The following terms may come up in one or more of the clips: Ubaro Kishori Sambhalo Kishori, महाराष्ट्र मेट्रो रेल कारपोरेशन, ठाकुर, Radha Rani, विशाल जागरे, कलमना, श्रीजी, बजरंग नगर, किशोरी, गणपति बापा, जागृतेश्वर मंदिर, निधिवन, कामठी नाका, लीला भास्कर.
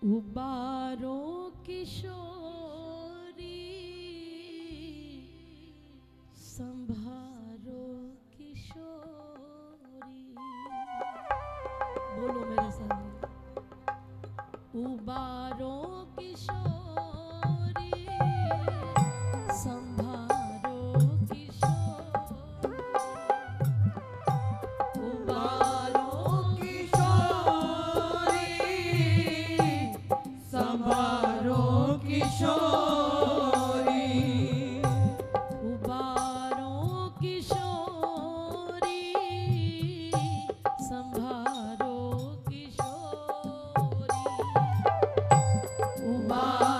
उबारो किशोरी संभालो किशोरी, बोलो मेरे साथ। उबारो किशोरी संभालो किशोरी, उबारो किशोरी संभालो किशोरी। संभालो किशोरी उबारो।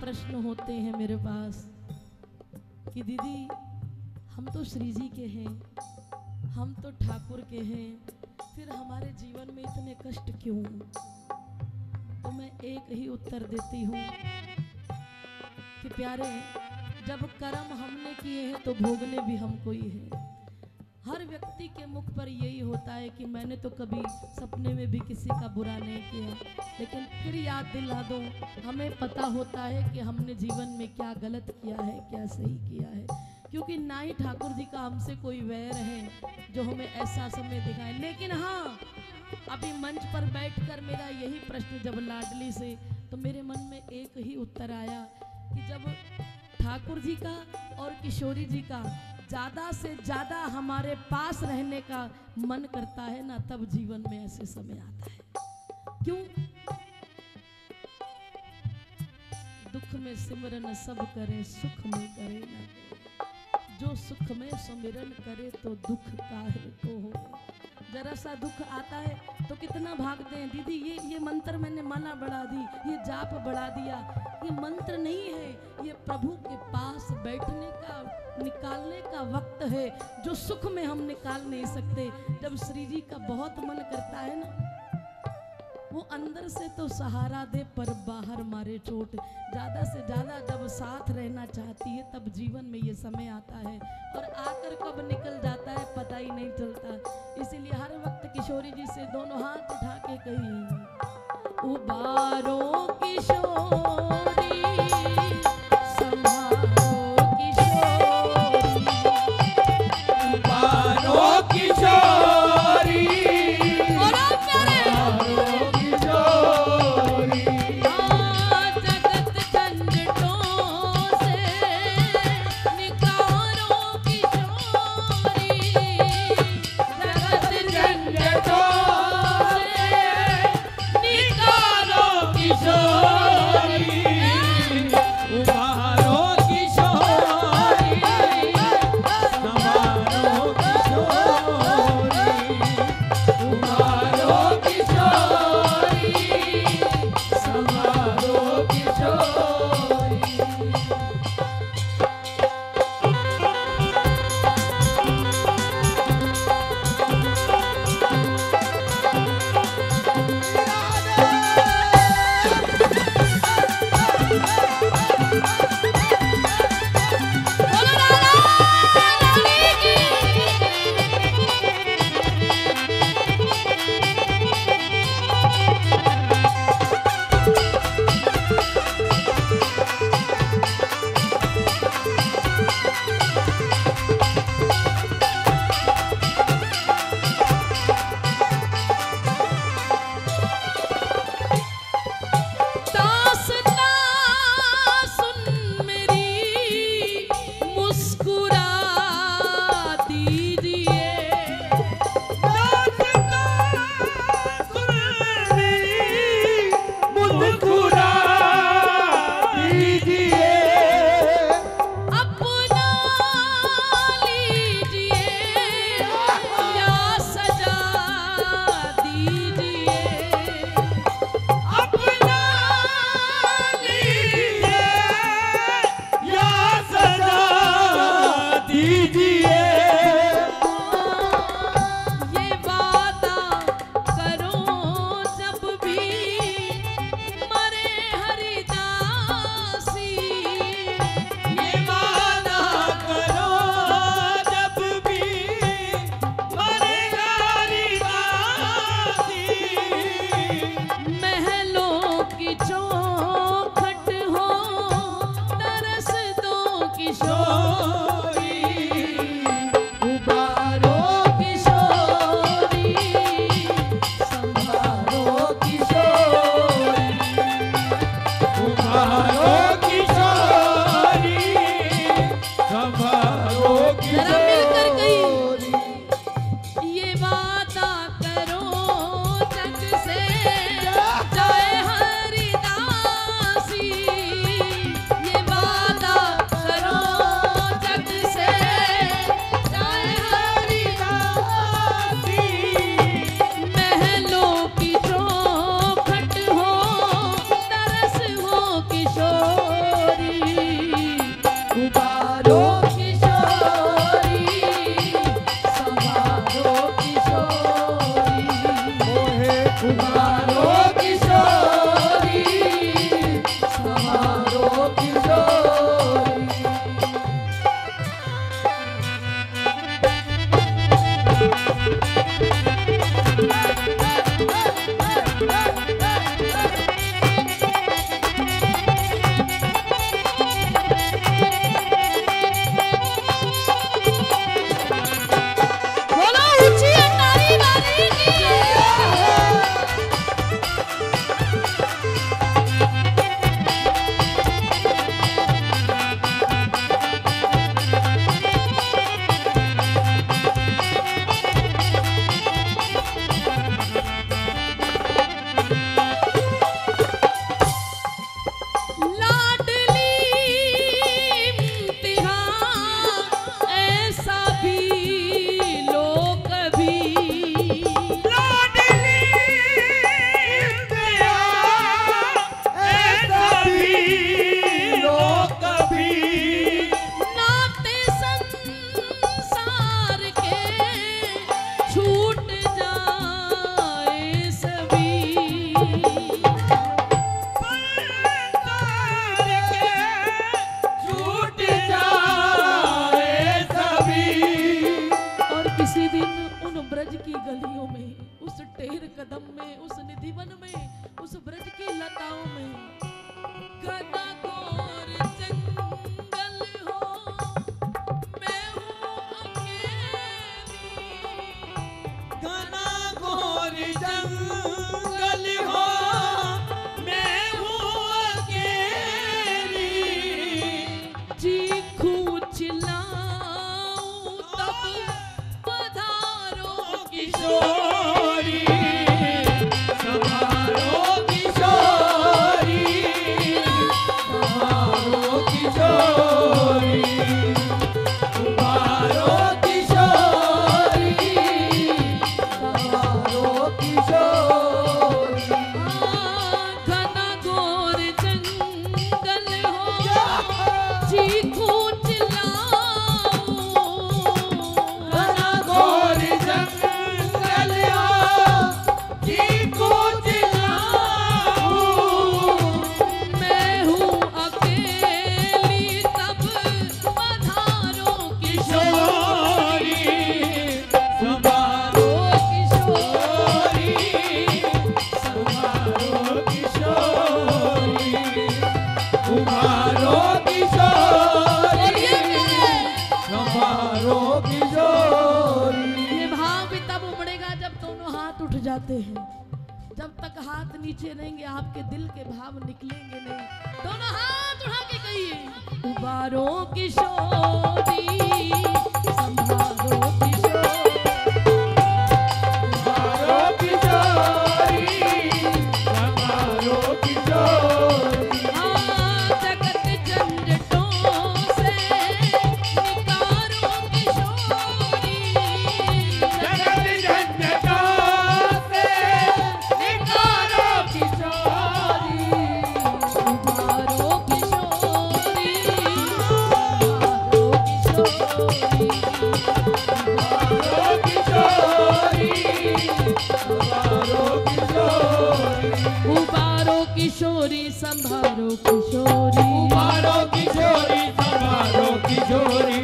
प्रश्न होते हैं मेरे पास कि दीदी हम तो श्रीजी के हैं, हम तो ठाकुर के हैं, फिर हमारे जीवन में इतने कष्ट क्यों? तो मैं एक ही उत्तर देती हूँ कि प्यारे, जब कर्म हमने किए हैं तो भोगने भी हमको ही है। हर व्यक्ति के मुख पर यही होता है कि मैंने तो कभी सपने में भी किसी का बुरा नहीं किया, लेकिन फिर याद दिला दो, हमें पता होता है कि हमने जीवन में क्या गलत किया है, क्या सही किया है। क्योंकि ना ही ठाकुर जी का हमसे कोई वैर है जो हमें ऐसा समय दिखाए। लेकिन हाँ, अभी मंच पर बैठकर मेरा यही प्रश्न जब लाडली से, तो मेरे मन में एक ही उत्तर आया कि जब ठाकुर जी का और किशोरी जी का ज़्यादा से ज़्यादा हमारे पास रहने का मन करता है ना, तब जीवन में ऐसे समय आता है। क्यों? दुख में सिमरन सब करें, सुख में करे ना कोई। जो सुख में सिमरन करे तो दुख काहे को हो। जरा सा दुख आता है तो कितना भागते हैं, दीदी ये मंत्र मैंने माला बढ़ा दी, ये जाप बढ़ा दिया। ये मंत्र नहीं है, ये प्रभु के पास बैठने का, निकालने का वक्त है, जो सुख में हम निकाल नहीं सकते। जब श्री जी का बहुत मन करता है ना, वो अंदर से तो सहारा दे पर बाहर मारे चोट। ज़्यादा से ज़्यादा जब साथ रहना चाहती है तब जीवन में ये समय आता है, और आकर कब निकल जाता है पता ही नहीं चलता। इसीलिए हर वक्त किशोरी जी से दोनों हाथ उठा के कही, उबारो किशोरी गलियों में, उस टेर कदम में, उस निधिवन में, उस ब्रज की लताओं में गदा गोर जंगल हो, मैं हूँ अकेली। गदा गोर जंगल हो, मैं हूँ अकेली। जी खूंचला किशोरी संभालो किशोरी, संभालो किशोरी, उबारो किशोरी, संभालो किशोरी। घना घोर जंगल हो, चीखू हैं। जब तक हाथ नीचे रहेंगे आपके दिल के भाव निकलेंगे नहीं। दोनों हाथ उठा के कहिए, उबारो किशोरी संभालो किशोरी, उबारो किशोरी संभालो किशोरी। किशोरी संभालो किशोरी, उबारो किशोरी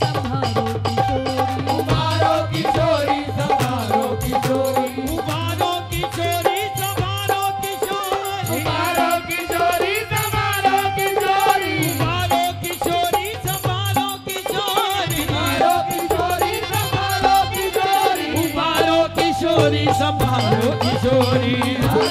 संभालो किशोरी, उबारो किशोरी संभालो किशोरी, उबारो किशोरी संभालो किशोरी, उबारो किशोरी संभालो किशोरी, उबारो किशोरी संभालो किशोरी, उबारो किशोरी संभालो किशोरी, उबारो किशोरी संभालो किशोरी, उबारो किशोरी संभालो किशोरी।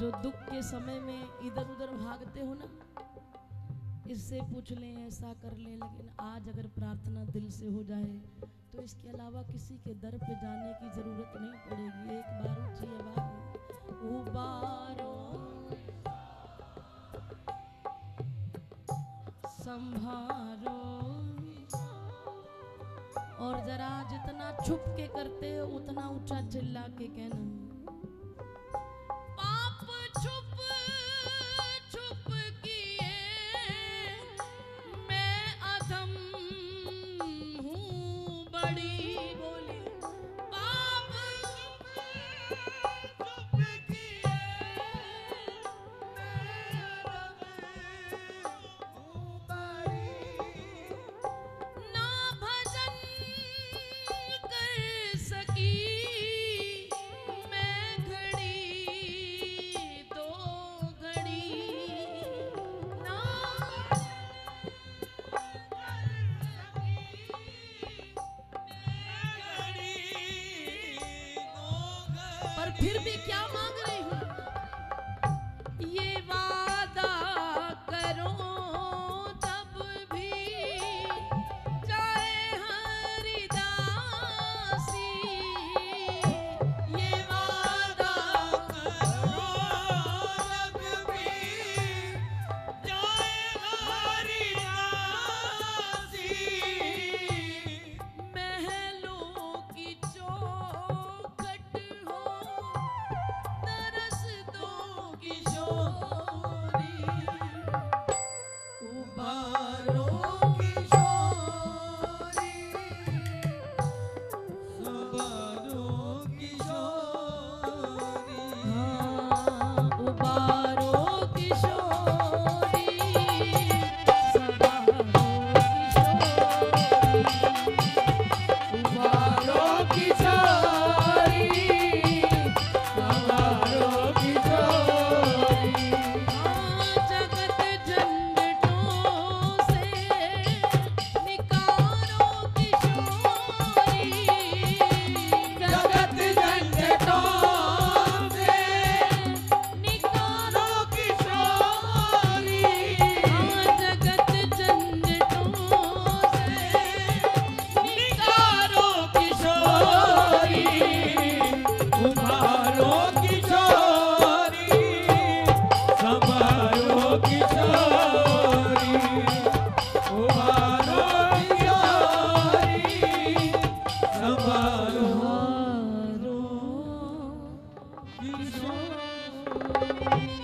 जो दुख के समय में इधर उधर भागते हो ना, इससे पूछ लें, ऐसा कर लें, लेकिन आज अगर प्रार्थना दिल से हो जाए तो इसके अलावा किसी के दर पे जाने की जरूरत नहीं पड़ेगी। एक बार उठिए बाबू उबारो संभालो और जरा जितना छुप के करते हो उतना ऊंचा चिल्ला के कहना। फिर भी क्या मांग रही हूँ, ये वादा करो तब भी चाहे हरिदासी, ये वादा करो तब भी चाहे हरिदासी, महलों की किशोरी।